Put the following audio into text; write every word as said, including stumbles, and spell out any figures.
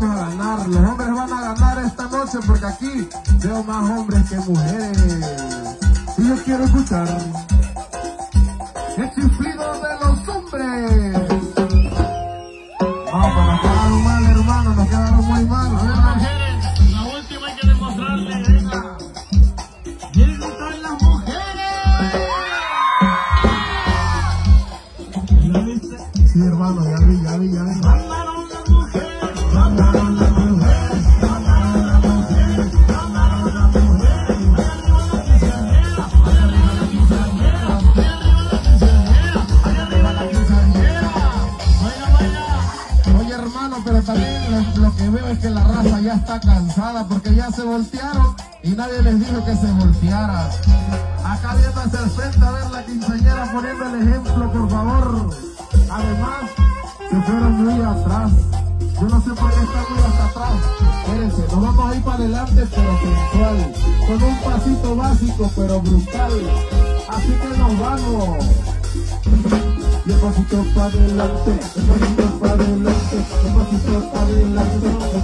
vamos a ganar, los hombres van a ganar esta noche porque aquí veo más hombres que mujeres. Y yo quiero escuchar el chiflido de los hombres. Vamos, pero nos quedaron mal, hermano, nos quedaron muy mal. Las mujeres, la última hay que demostrarle, venga. Miren que están las mujeres. ¿Ya viste? Sí, hermano, ya vi, ya vi, ya vi. Pero también lo, lo que veo es que la raza ya está cansada porque ya se voltearon y nadie les dijo que se volteara. Acá viendo hacia el frente a ver la quinceañera poniendo el ejemplo, por favor. Además, se fueron muy atrás. Yo no sé por qué están muy hasta atrás. Espérense, nos vamos a ir para adelante pero puntual. Con un pasito básico pero brutal. Así que nos vamos. Y el pasito para adelante, el pasito para adelante, el pasito para adelante.